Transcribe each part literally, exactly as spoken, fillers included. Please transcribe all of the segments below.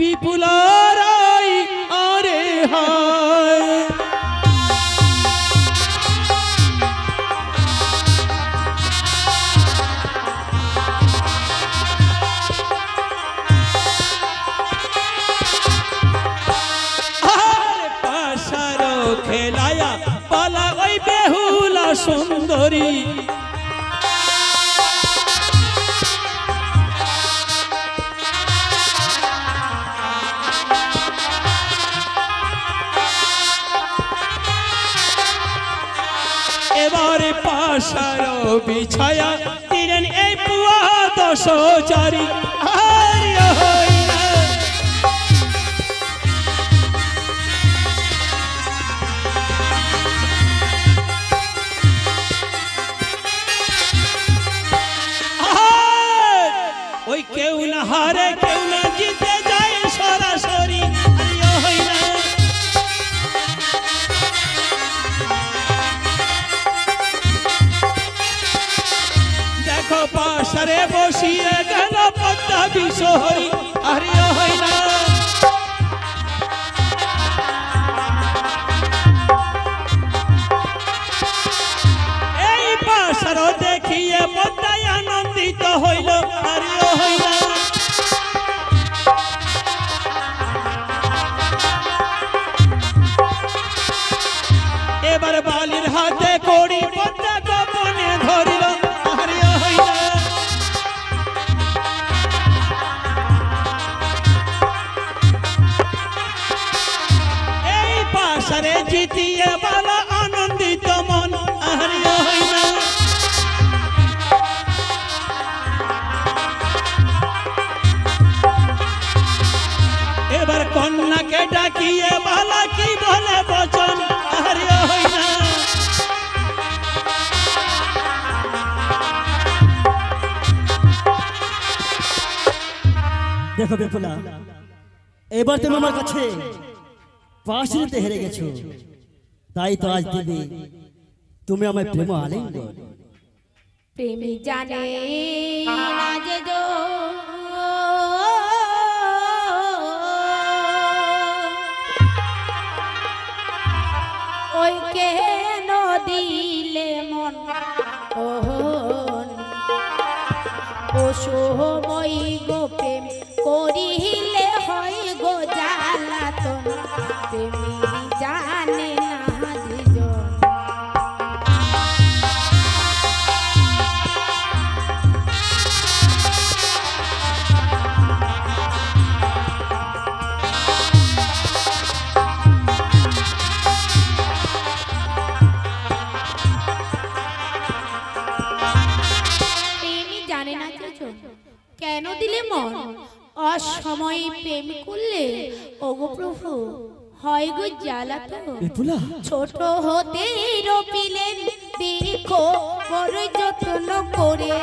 বিপুলারাই আরে হায় খেলায়া পালা ওই বেহুলা সুন্দরী এবারে পাশার বিছায়া তিরেন এই পুয়া দশ চারি ওই কেউ না হারে কেউ না জিতে যায় সরাসরি দেখো পাশারে বসিয়ে গেল পদ্মা বিষহরি আরে হয় না এই পাশার দেখিয়ে পদ্মায় আনন্দিত হইল আরে এবার বালির হাতে কড়ি পদ্মা গোপনে ধরিল আরে এই পাশারে জিতিয়ে বালা আনন্দিত মন আরে এবার কন্যাকে ডাকিয়ে বালা কি বলে বচন আরে হয় না দেখো বেপনা এবার তুমি আমার কাছে পাশরিতে হেরে গেছো তাই তো আজ দিদি তুমি আমার প্রেম আলিঙ্গন প্রেমী জানে না যে ওই কেন দিলে মন ও সময় গো প্রেম করিলে হয় গো জ্বালাতন প্রেমী জানে না দুজন কেন দিলে মন অসময়ে প্রেম করলে ওগো প্রভু হয় গো জ্বালাতন ছোট হতে রপিলেন দেখো বড় যত্ন করে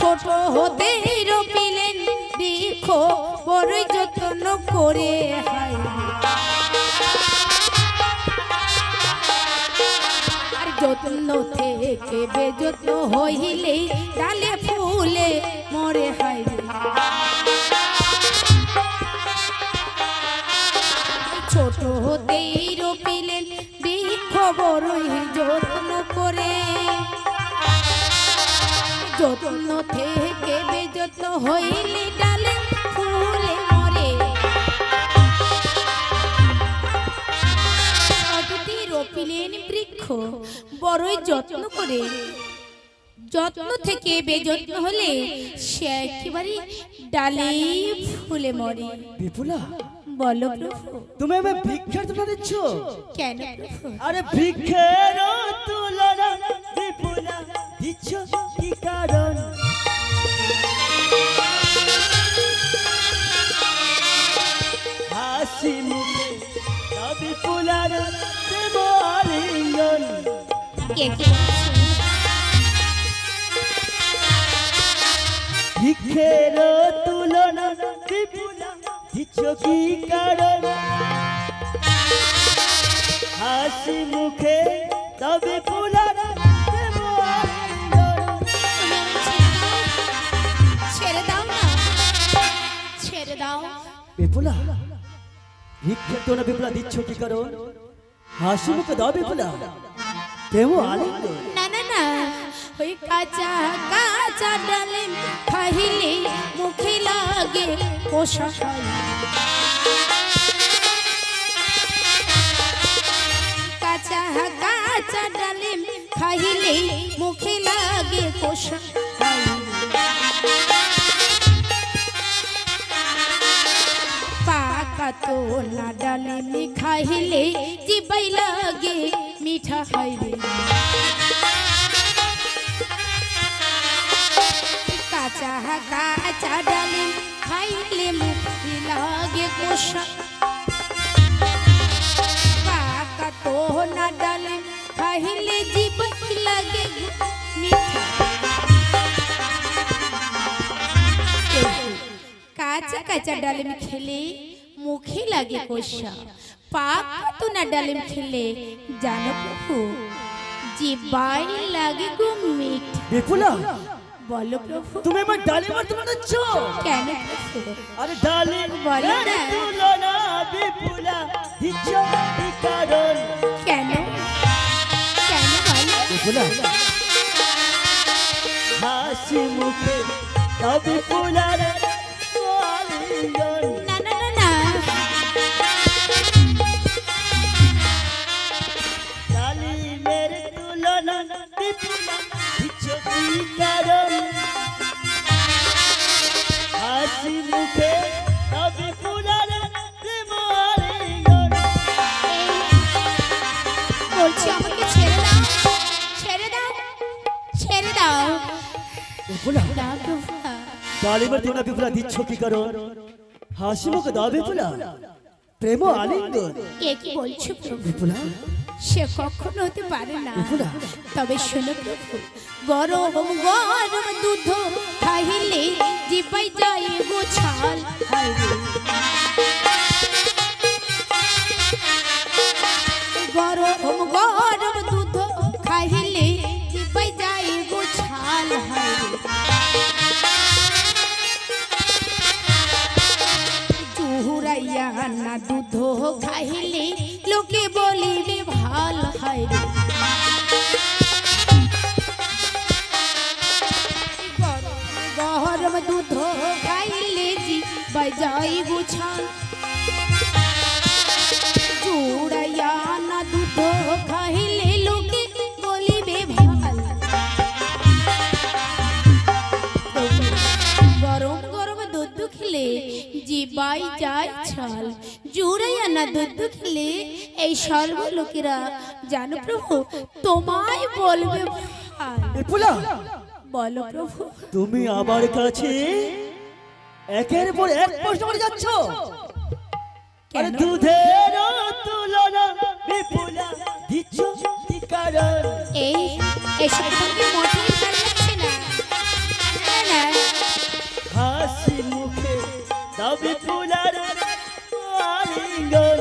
ছোট হতে রপিলেন দেখো বড় যত্ন করে হায় যত্ন থেকে বেযত্ন হইলে ডালে ফুলে মরে হায় ছোট হতেই রপিলেন খবর যত্ন করে যত্ন থেকে বেযত্ন হইলে ডালে ফুলে মরে রপিলেন বৃক্ষ বড়ই যত্ন করে যত্ন থেকে বেযত্ন হলে সে একেবারে ডালে ফুলে মরে বিপুলা বলো প্রভু তুমি এবার ভিক্ষার তুলা দিচ্ছ কেন আরে ভিক্ষার তুলা বিপুলা দিচ্ছ কি কারণ হাসি মুখে বিপুলার ভিক্ষের তুলনা বিপুলা দিচ্ছ কি কারণ হাসি মুখে তবে বিপুলার বিপুলা ভিক্ষা তো না বিপুলা দিচ্ছ কি কারণ? হাসি মুখে দাও বিপুলা, কেউ আনন্দ। না না না, ওই কাঁচা কাঁচা ডালে খাইলে মুখে লাগে কোষা খাই, কাঁচা কাঁচা ডালে খাইলে মুখে লাগে কোষা খাই। তোলা ডালে খাইলে জিবাই লাগে মিঠা খাইলে, কাঁচা কাঁচা ডালে খাইলে মুখে লাগে কোষা, পাকা তোলা ডালে খাইলে জিবাই লাগে মিঠা, কাঁচা কাঁচা ডালে খেলে মুখে লাগে কোষা, পাকা তো না ডালিম খেলে জানো প্রভু জিবাই লাগে গো মিঠা। বিপুলা বলো প্রভু তুমি আমার ডালিম আর তুমি নাচ কেন প্রভু? আরে ডালিম বলো না তুলো না বিপুলা দিচ্ছ কি কারণ? কেন কেন বলো বিপুলা হাসি মুখে দাও বিপুলা রে আলিঙ্গন। সে কখনো হতে পারে না, তবে শোনো প্রভু গরম গরম দুধ খাইলে জিবাই যায় গো ছাল, গরম গরম দুধ খাইলে জিবাই যায় গো ছাল, জুহুরাইয়া না দুধ খাইলে লোকে বলিবে ভাল হয় রে, গরম দুধ খাইলে জিবাই যায় গো ছাল, জুড়াইয়া না দুধ খাইলে লোকে বলিবে ভাল, গরম গরম দুধ খেলে জিবাই যায় ছাল, জুড়াইয়া না দুধ খেলে এই সর্ব লোকেরা জানো প্রভু তোমায় বলবে বলো প্রভু তুমি আমার কাছে একের পর এক প্রশ্ন করে যাচ্ছ কেন? দুধের তুলনা বিপুলা দিচ্ছ কি কারণ? এই এসব তুমি মোটেই পারছ না, না হাসি মুখে দাও বিপুলা রে আলিঙ্গন।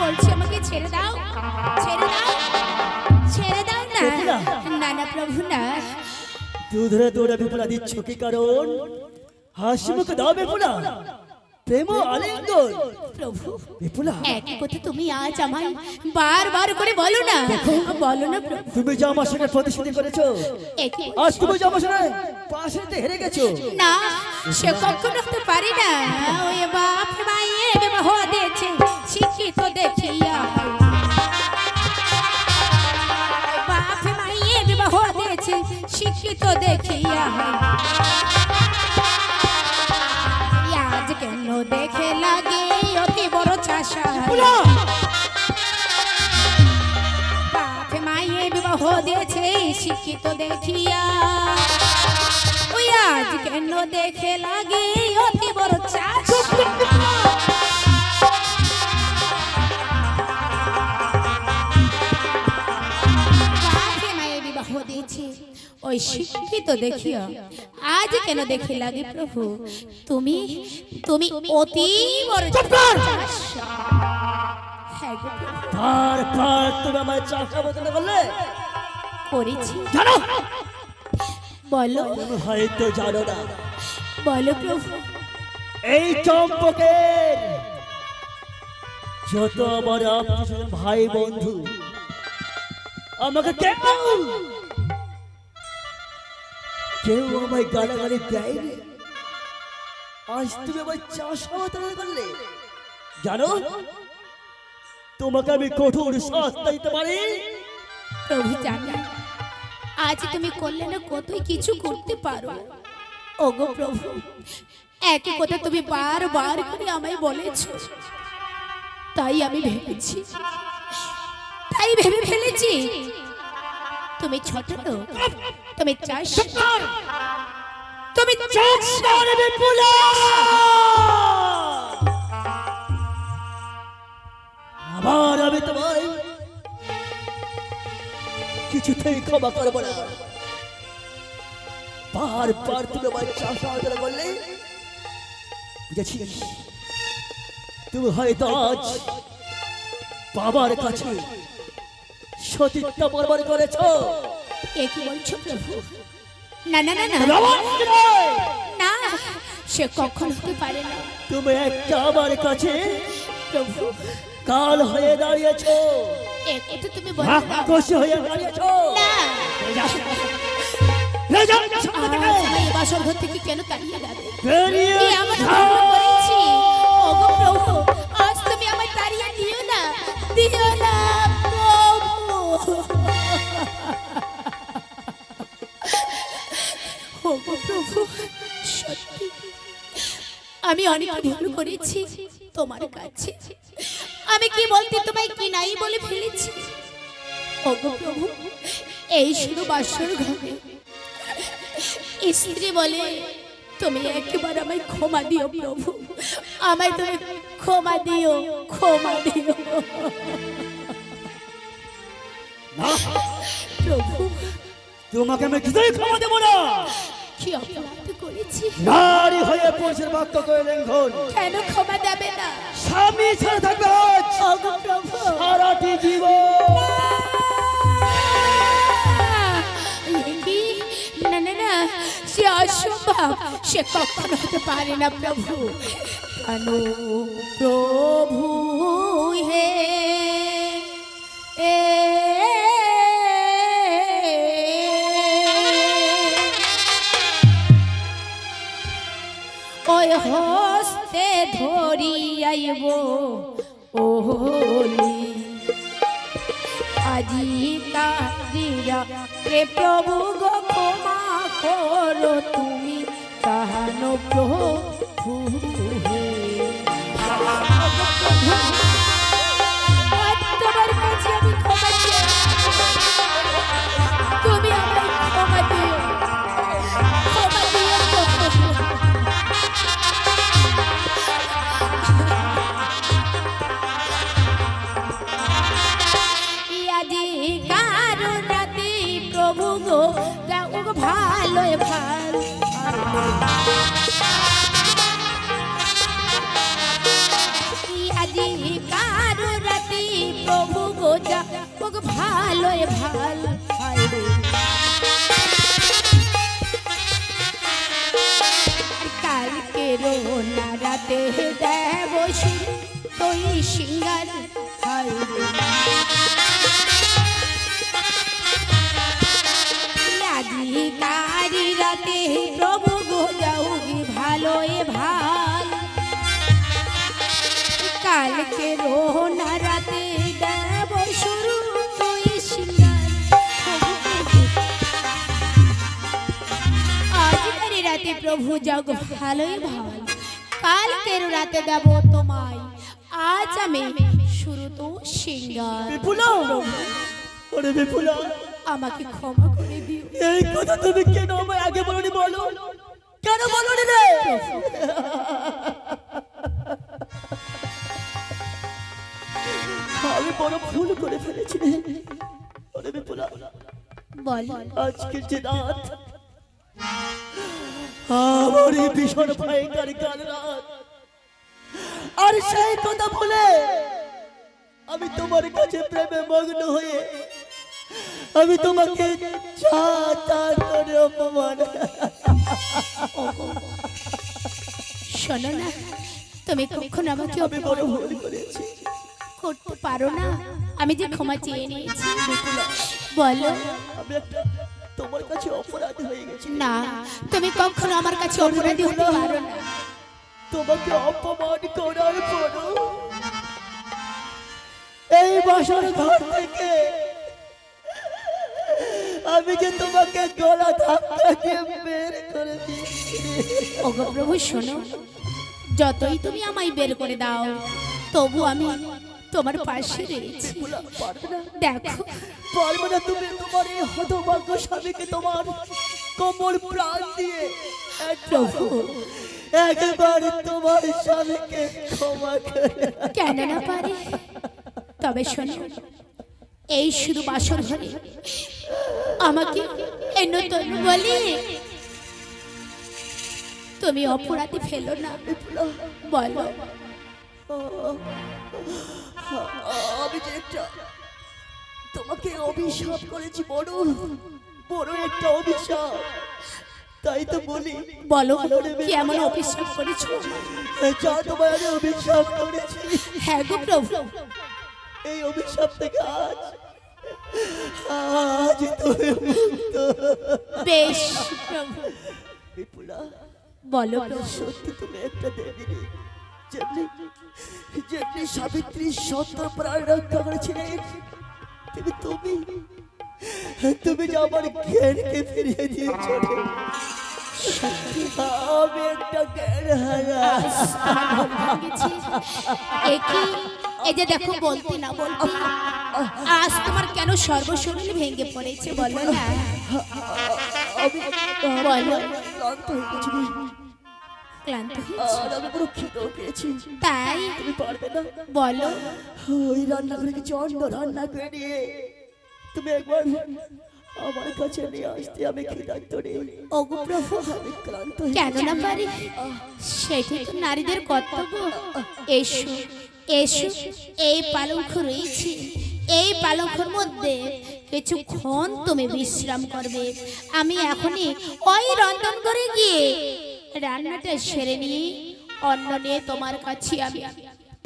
বলছি আমাকে ছেড়ে দাও, ছেড়ে দাও, ছেড়ে দাও না, নানা প্রভু না। দুধরে তোরা বিপুলা দিচ্ছ কি কারণ? হাসি মুখে দাও বিপুলা প্রেম আলিঙ্গন। প্রভু বিপুলা একই কথা তুমি আজ আমায় বারবার করে বলো না, বলো না প্রভু তুমি যা আমার সঙ্গে প্রতিশ্রুতি করেছো আজ তুমি যা আমার সঙ্গে পাশেতে হেরে গেছো। না সে কখনো হতে পারে না, ওই বাপ মায়ে বিবাহ দিয়েছে শিক্ষিত দেখিয়া, বাপ মায়ে বিবাহ দিয়েছে শিক্ষিত দেখিয়া, কেন দেখে লাগে অতি বড় চাষা, বাপ মায়ে বিবাহ দিয়েছে শিক্ষিত দেখিয়া, ওই আজ কেন দেখে লাগে অতি বড় চাষা। বাপ মায়ে বিবাহ দিয়েছে ওই শিক্ষিত দেখিও আজ কেন দেখি লাগে প্রভু তুমি তুমি অতি বড় তারপর তুমি আমার চাষা বদলে বললে করেছি জানো বলো হয়তো জানো না বলো প্রভু এই চম্পকের যত আমার ভাই বন্ধু আমাকে কেউ কেউ আমায় গালাগালি দেয়নি আজ তুমি আমার চাষা বদলে করলে জানো তোমাকে আমি কঠোর শাস্তি দিতে পারি প্রভু জানে আজ তুমি করলে না কতই কিছু করতে পারো ওগো প্রভু একই কথা তুমি বারবার করে আমায় বলেছো তাই আমি ভেবেছি তাই ভেবে ফেলেছি তুমি ছোট তো তুমি চাষ তুমি চাষ করবে পুলা আবার আমি তোমায় কিছুতেই ক্ষমা করব না বারবার তুমি আমার চাষা আদর করলে বুঝেছি তুমি হয়তো আজ বাবার কাছে সতীত্ব বর্বর করেছ একই বলছো প্রভু না না না না না সে কখন হতে পারে না তুমি একটা আমার কাছে প্রভু কাল হয়ে দাঁড়িয়েছো একটু তুমি বলো খুশি হয়ে দাঁড়িয়েছো না রে যাও এই বাসর ঘর থেকে কেন তাড়িয়ে দেবে কি আমার ভুল করেছি ওগো প্রভু আজ তুমি আমায় তাড়িয়ে দিও না দিও না প্রভু ওগো প্রভু সত্যি আমি অনেক ভুল করেছি তোমার কাছে আমি কি বলতে তোমায় কি নাই বলে ফেলেছি ওগো প্রভু এই শুধু বাসর ঘরে স্ত্রী বলে তুমি একবার আমায় ক্ষমা দিও প্রভু আমায় তুমি ক্ষমা দিও ক্ষমা দিও প্রভু তোমাকে আমি কিছুই ক্ষমা দেব না কি অপরাধ করেছি নারী হয়ে পুরুষের বাক্য কই লঙ্ঘন কেন ক্ষমা দেবে না স্বামী ছাড়া থাকবে ওগো প্রভু সারাটি জীবন না না না সে অসম্ভব সে কখনো হতে পারে না প্রভু আনো প্রভু হে হস্তে ধরিয়াইব ওলি আজিকা দিরা রে প্রভু গো ক্ষমা করো তুমি কাহানো প্রভু হে তোমার কাছে আমি ক্ষমা চাই তুমি আমায় ক্ষমা দিও ক্ষমা দিও ভালোয় ভাল আজি কারো রাতি প্রভু গোজা ভোগ ভালোয় ভাল কালকে রোনা রাতে দেব তুই সিঙ্গার খাই কারি রাতে প্রভু গো যাওগি ভালোয় ভাল কালকে রোনা রাতে দেব শুরু তুই সিঙ্গার আজ কারি রাতে প্রভু যাও ভালোয় ভাল কালকে রাতে দেব তোমায় আজ আমি শুরু তো সিঙ্গার বিপুলা ওরে বিপুলা আমাকে ক্ষমা করে দিও এই কথা তুমি কেন আমায় আগে বলনি বলো কেন বলনি রে আমি বড় ভুল করে ফেলেছি রে ওরে বিপুলা আজকে যে রাত আমার ভীষণ ভয়ঙ্কর কাল রাত, আর সেই কথা ভুলে আমি তোমার কাছে প্রেমে মগ্ন হয়ে আমি তোমাকে যা তা করে অপমান। শোনো না, তুমি কখন আমাকে অপমান করতে পারো না, আমি যে ক্ষমা চেয়ে নিয়েছি। বলো, আমি তোমার কাছে অপরাধী হয়ে গেছি। না, তুমি কখনো আমার কাছে অপরাধী হতে পারো না। তোমাকে অপমান করার পর এই বাসার ঘর থেকে আমি যে তোমাকে গলা ধাক্কা দিয়ে বের করে দিয়েছি। ওগো প্রভু শোনো, যতই তুমি আমায় বের করে দাও তবু আমি তোমার পাশে রয়েছি। দেখো পারবো না, তুমি তোমার এই হতভাগ্য স্বামীকে তোমার কোমল প্রাণ দিয়ে প্রভু একবার তোমার স্বামীকে ক্ষমা করে। কেন না পারি? তবে শোনো, এই শুধু বাসর ঘরে আমাকে নতুন বলি তুমি অপরাধী ফেলো না। বলো, আমি যে একটা তোমাকে অভিশাপ করেছি, বড় বড় একটা অভিশাপ, তাই তো বলি। বলো কি এমন অভিশাপ করেছো? যা তোমায় আমি অভিশাপ করেছি। হ্যাঁ গো প্রভু, এই অভিশাপ থেকে আজ আজ তুমি মুক্ত। বেশ প্রভু। বিপুলা বলো, সত্যি তুমি একটা দেবী, যেমনি সাবিত্রী সত্য প্রাণ রক্ষা করেছিলেন। তুমি তুমি তুমি যে আমার জ্ঞানকে ফিরিয়ে দিয়েছ। আমি একটা জ্ঞান হারা। এই যে দেখো, বলতে না বলতে আজ তোমার কেন সর্বশরীর ভেঙে পড়েছে? বলো না, বলো। ক্লান্ত হয়েছি, তাই তুমি পারবে না। বলো, ওই রান্না করে কিছু অন্য রান্না করে নিয়ে তুমি একবার আমার কাছে নিয়ে আসতে আমি ক্ষুধার্ত নেই। ওগো প্রভু, আমি ক্লান্ত। কেন না পারি? সেটি তো নারীদের কর্তব্য। এসো এসো, এই পালঙ্ক রয়েছে, এই পালঙ্কের মধ্যে কিছুক্ষণ তুমি বিশ্রাম করবে। আমি এখনই ওই রন্ধন করে গিয়ে রান্নাটা সেরে নিয়ে অন্ন নিয়ে তোমার কাছে আমি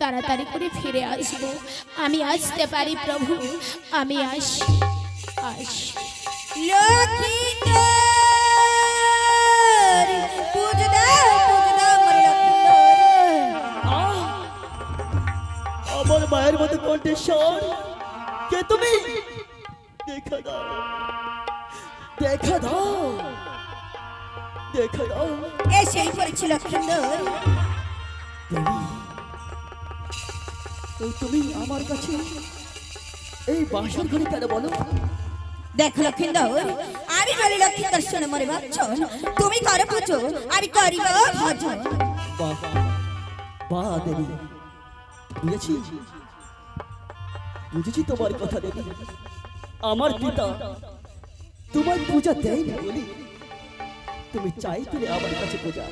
তাড়াতাড়ি করে ফিরে আসবো। আমি আসতে পারি প্রভু? আমি আস আস লক্ষিন্দর পূজা দাও, পূজা দাও আমার লক্ষিন্দর। আমার মায়ের মতো কণ্ঠস্বর কে তুমি? দেখা দাও, দেখা দাও, দেখা দাও। এসেই পড়েছি লক্ষিন্দর। তুমি আমার কাছে এই বাসর ঘরে কেন? বলো, দেখো লক্ষিন্দর, আমি বলি লক্ষিন্দর শোনো, মরে ভাবছ তুমি করো পুজো, আমি করি ভজন। বাহ দেবী, বুঝেছি বুঝেছি তোমার কথা দেবী। আমার পিতা তোমার পূজা দেয়নি বলি তুমি চাইতে আমার কাছে পূজা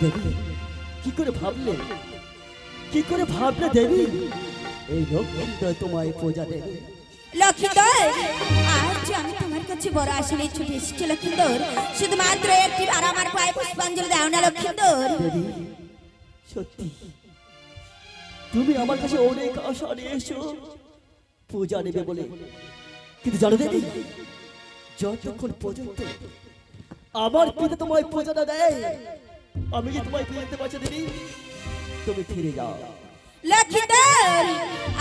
দেবী। কি করে ভাবলে, কি করে ভাবলে দেবী এই লক্ষিন্দর তোমায় পূজা দেবে? লক্ষিন্দর, আজ আমি তোমার কাছে বড় আশা নিয়ে ছুটে এসেছি লক্ষিন্দর, শুধুমাত্র একটি বার আমার পায়ে পুষ্পাঞ্জলি দাও না লক্ষিন্দর। সত্যি তুমি আমার কাছে অনেক আশা নিয়ে এসো পূজা নেবে বলে, কিন্তু জানো দেবী, যতক্ষণ পর্যন্ত আমার পিতা তোমায় পূজা না দেয় আমি কি তোমায় ফিরতে পারছি দেবী? তুমি ফিরে যাও লক্ষিন্দর।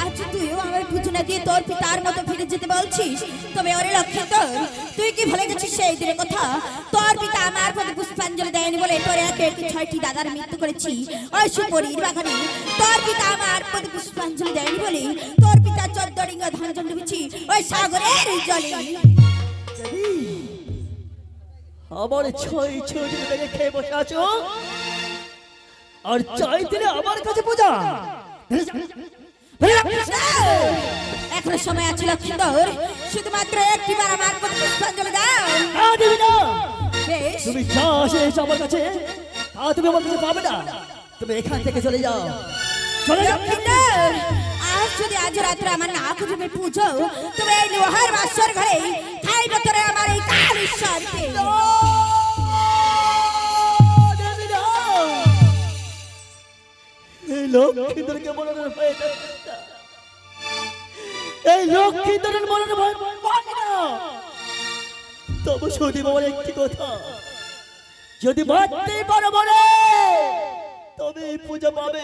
আজ তুইও আমার পুজো না দিয়ে তোর পিতার মতো ফিরে যেতে বলছিস? তবে ওরে লক্ষিন্দর, তুই কি ভুলে গেছিস সেই দিনের কথা? তোর পিতা আমার প্রতি পুষ্পাঞ্জলি দেয়নি বলে তোর একে ছয়টি দাদার মৃত্যু করেছি। ওই সুপরির বাগানে তোর পিতা আমার প্রতি পুষ্পাঞ্জলি দেয়নি বলে তোর পিতা চোদ্দ ডিঙ্গা ধান জন্মেছি ওই সাগরের জলে। আমার ছয় ছয় খেয়ে বসে আছো আর চাইতে আমার কাছে পূজা। এখনো সময় আছে লক্ষিন্দর, শুধুমাত্র একটি বার আমার প্রতি পুষ্পাঞ্জলি দাও। তুমি যা এসে আমার কাছে, আর তুমি আমার কাছে পাবে না, তুমি এখান থেকে চলে যাও। লক্ষিন্দর, আজ যদি আজ রাত্রে আমার না তুমি পুজো, তুমি এই লোহার বাসর ঘরে খাই ভেতরে আমার এই কালী শান্তি। এই লক্ষিন্দরকে বলার ভয়, এই লক্ষিন্দরের বলার ভয় পাবে না। তবু সৌদি বাবার একটি কথা, যদি মারতেই পারো বলে তবে এই পূজা পাবে,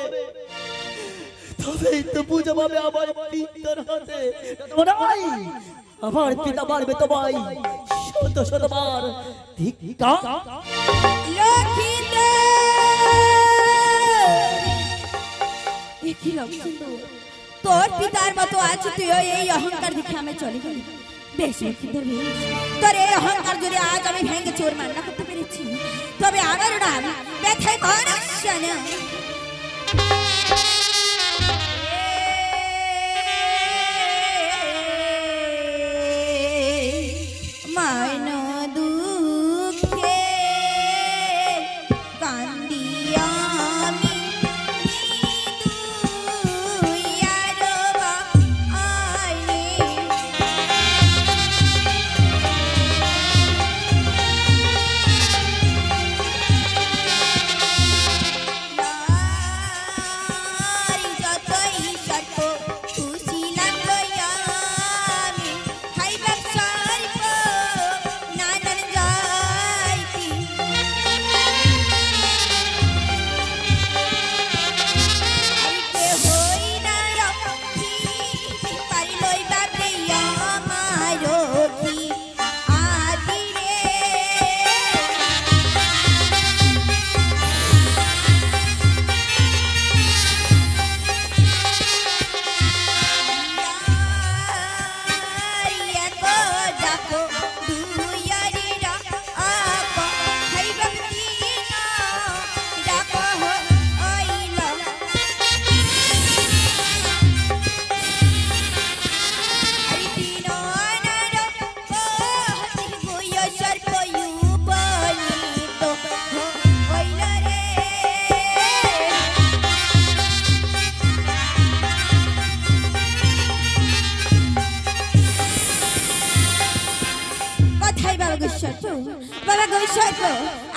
তবে তো পূজা পাবে আমার পিতার হাতে। আমার পিতা মারবে তোমায় শত শতবার। ঠিক কা দেখি লক্ষিন্দর, তোর পিতার মতো আজ তুই এই অহংকার দেখে আমি চলে গেলি। বেশ লক্ষিন্দর, তোর এই অহংকার যদি আজ আমি ভেঙে চোর মান্না করতে পেরেছি, তবে আমার নাম ব্যথায় ভরসা।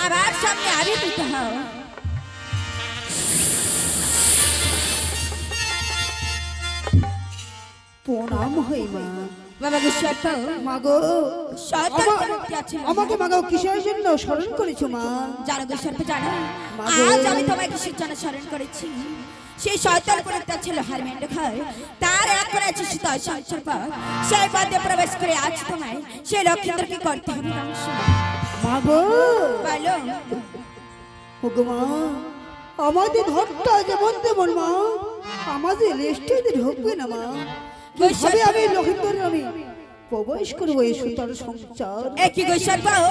আবার সামনে আরে দিতে হও। প্রণাম হই মা। বাবা গোসাই তো মাগো শয়তান করতে আছে আমাকে। মাগো কিসের জন্য শরণ করেছো মা? জানো গোসাই তো জানো, আজ আমি তোমায় কিসের জন্য শরণ করেছি? সেই শয়তান করতে আছে লোহার মেন্ড খায়, তার এক করে আছে শীতল সংসার পথ, সেই পথে প্রবেশ করে আজ তোমায় সেই লক্ষিন্দরকে করতে হবে দংশন। আমাদের ধরটা যেমন তেমন মা, আমাদের রেস্টে ঢুকবে না মা। কিভাবে আমি লক্ষিন্দর আমি প্রবেশ করবো এই সুতার সংসার? একই গৈশ্বর পাও,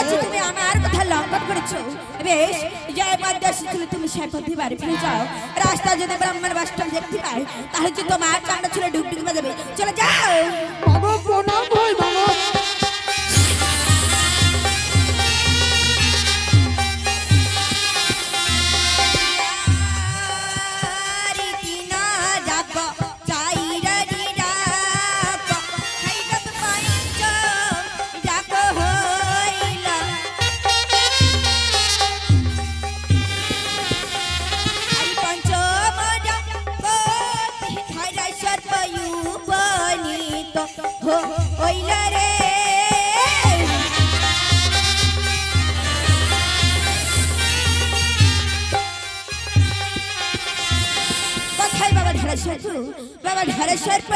আজ তুমি আমার কথা লঙ্ঘন করেছো। বেশ, জয় মাদ্রাসা ছিল, তুমি সেই পথে বাড়ি ফিরে যাও। রাস্তা যদি ব্রাহ্মণ বাসটা দেখতে পাই, তাহলে যে তোমার চান্ডা ছিল ডুবডুকি বাজাবে, চলে যাও। বাবা প্রণাম হয় বাবা। বাবা ধরে সর্প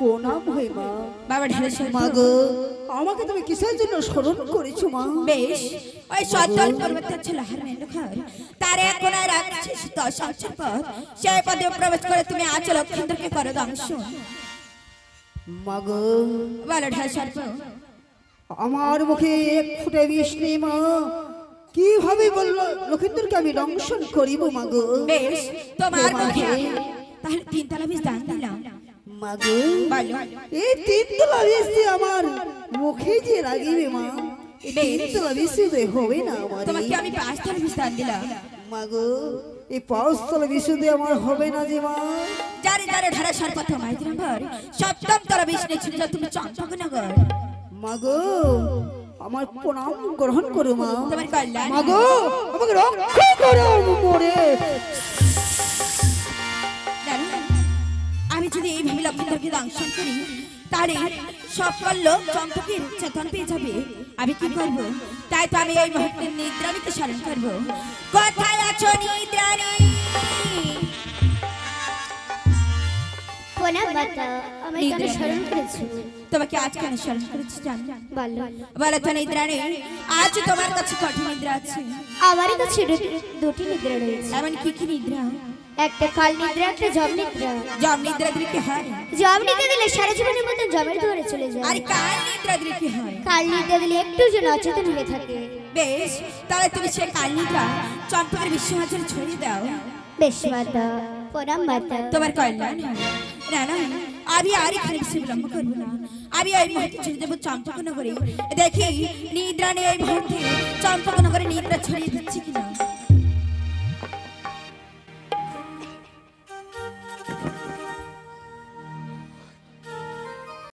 প্রণাম হয় মা। বাবা ধরে মা গো, আমাকে তুমি কিসের জন্য স্মরণ করেছো মা? বেশ, ওই সচল পর্বত ছিল হার মেন ঘর, তার এক কোনায় রাখছে শীত সংসার পথ, সেই পদে প্রবেশ করে তুমি আজ লক্ষিন্দরকে করো দংশন। মা গো বাবা ধরে সর্প, আমার মুখে এক ফুটে বিষ নেই মা, কিভাবে বললো লক্ষিন্দরকে আমি দংশন করিব মাগো। বেশ, তোমার মুখে তার তিনতলা বিষ দান দিলাম মাগো। বলো এই তিনতলা বিষ আমার মুখে যে লাগিবে মা, এই তিনতলা বিষ তো হবে না আমার। তোমাকে আমি পাঁচতলা বিষ দান দিলাম মাগো, এই পাঁচতলা বিষ দিয়ে আমার হবে না যে মা। যারে যারে ধারা সার কথা মাইজরা ভর সপ্তম তলা বিষ নেছি তুমি চম্পকনগর মাগো। আমার প্রণাম গ্রহণ করো মা, তোমার কল্যাণ মাগো, আমাকে রক্ষা করো মোরে। আমি যদি এই ভাবে লক্ষিন্দরকে দংশন করি তাহলে সকল লোক চম্পকের চেতন পেয়ে যাবে। আমি কি করব? তাই তো আমি এই মুহূর্তে নিদ্রাণীকে স্মরণ করব। কোথায় আছো নিদ্রাণী? প্রণাম বাতা, আমি কেন স্মরণ করেছি তোমাকে? আজ কেন স্মরণ করেছি জানো? বলো বলো তো নিদ্রাণী, আজ তোমার কাছে কঠিন নিদ্রা আছে? আমার কাছে দুটি নিদ্রা রয়েছে। এমন কি কি নিদ্রা? একটা কাল নিদ্রা, একটা জম নিদ্রা। জম নিদ্রা দিলে কি হয়? জম নিদ্রা দিলে সারা জীবনের মতো জমের ধরে চলে যায়। আর কাল নিদ্রা দিলে কি হয়? কাল নিদ্রা দিলে একটু যেন অচেতন হয়ে থাকে। বেশ, তাহলে তুমি সেই কাল নিদ্রা চম্পকের বিশ্বমাঝারে ছড়িয়ে দাও। বেশ মাতা, প্রণাম মাতা, তোমার কল্যাণ। না না, আমি আর এখানে বেশি বিলম্ব করবো না। আমি ওই মুহূর্তে ছড়িয়ে দেবো চম্পকনগরে। দেখি নিদ্রা নিয়ে ওই মুহূর্তে চম্পকনগরে নিদ্রা ছড়িয়ে দিচ্ছে কিনা।